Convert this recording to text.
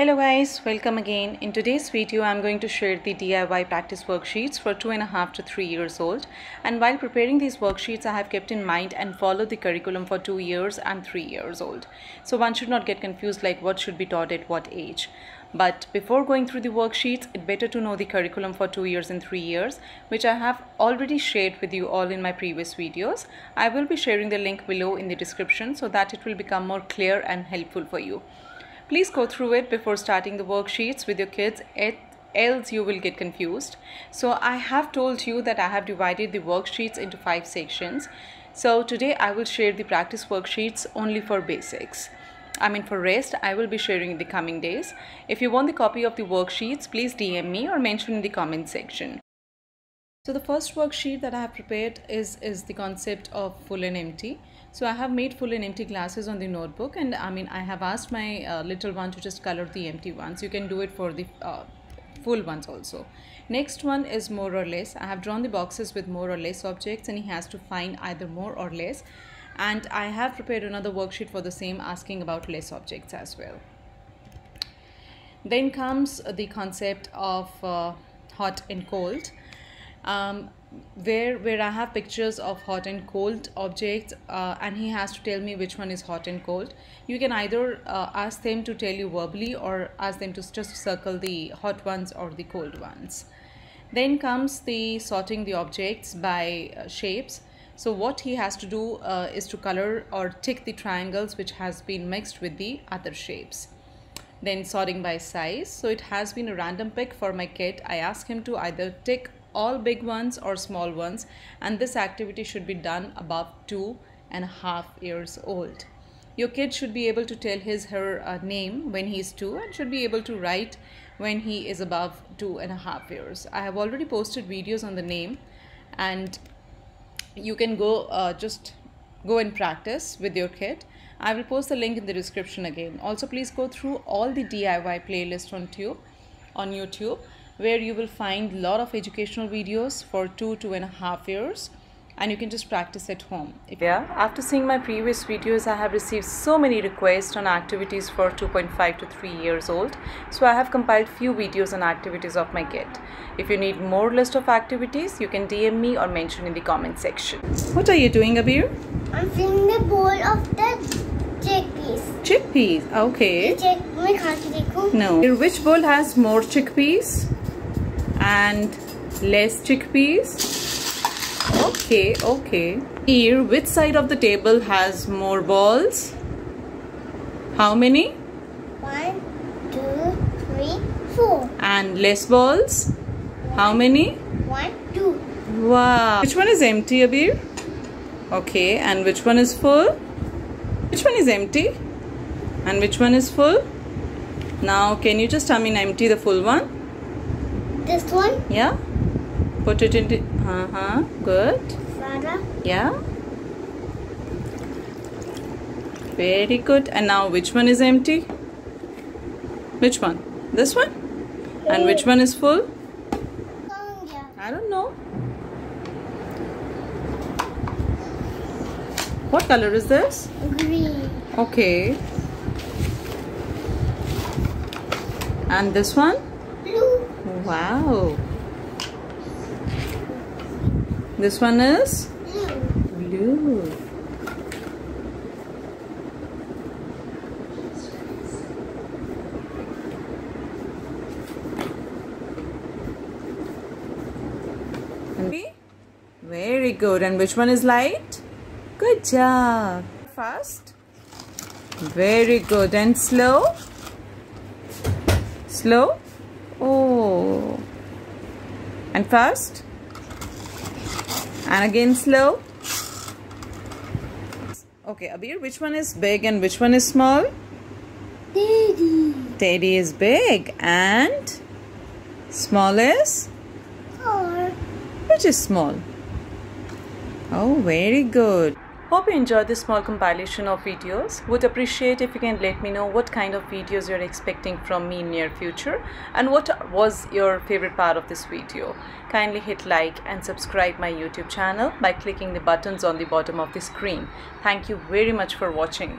Hello guys, welcome again. In today's video I'm going to share the DIY practice worksheets for 2.5 to 3 years old, and while preparing these worksheets I have kept in mind and followed the curriculum for 2 years and 3 years old, so one should not get confused like what should be taught at what age. But before going through the worksheets, it's better to know the curriculum for 2 years and 3 years, which I have already shared with you all in my previous videos. I will be sharing the link below in the description so that it will become more clear and helpful for you. Please go through it before starting the worksheets with your kids, else you will get confused. So I have told you that I have divided the worksheets into 5 sections. So today I will share the practice worksheets only for basics. For rest, I will be sharing in the coming days. If you want the copy of the worksheets, please DM me or mention in the comment section. So the first worksheet that I have prepared is the concept of full and empty. So I have made full and empty glasses on the notebook, and I have asked my little one to just color the empty ones. You can do it for the full ones also. Next one is more or less. I have drawn the boxes with more or less objects, and he has to find either more or less. And I have prepared another worksheet for the same, asking about less objects as well. Then comes the concept of hot and cold, where I have pictures of hot and cold objects, and he has to tell me which one is hot and cold. You can either ask them to tell you verbally or ask them to just circle the hot ones or the cold ones. Then comes the sorting the objects by shapes. So what he has to do is to color or tick the triangles which has been mixed with the other shapes. Then sorting by size. So it has been a random pick for my kid. I ask him to either tick all big ones or small ones, and this activity should be done above 2.5 years old. Your kid should be able to tell her name when he is 2, and should be able to write when he is above 2.5 years. I have already posted videos on the name, and you can go just go and practice with your kid. I will post the link in the description again. Also, please go through all the DIY playlists on YouTube, where you will find a lot of educational videos for 2.5 years, and you can just practice at home. Yeah, after seeing my previous videos, I have received so many requests on activities for 2.5 to 3 years old. So I have compiled few videos on activities of my kid. If you need more list of activities, you can DM me or mention in the comment section. What are you doing, Abir? I'm filling the bowl of the chickpeas. Chickpeas, okay. No. Which bowl has more chickpeas and less chickpeas? Okay, okay. Here, which side of the table has more balls? How many? 1, 2, 3, 4. And less balls? How many? 1, 2. Wow. Which one is empty, Abir? Okay, and which one is full? Which one is empty? And which one is full? Now, can you just empty the full one? This one? Yeah. Put it into good. Sarah. Yeah. Very good. And now which one is empty? Which one? This one? And which one is full? Yeah. I don't know. What color is this? Green. Okay. And this one? Blue. Wow. This one is? Blue. Blue. Very good. And which one is light? Good job. Fast. Very good. And slow? Slow? Oh. And fast? And again slow. Okay, Abir, which one is big and which one is small? Teddy. Teddy is big, and small is? Car. Which is small? Oh, very good. Hope you enjoyed this small compilation of videos. Would appreciate if you can let me know what kind of videos you're expecting from me in near future, and what was your favorite part of this video. Kindly hit like and subscribe my YouTube channel by clicking the buttons on the bottom of the screen. Thank you very much for watching.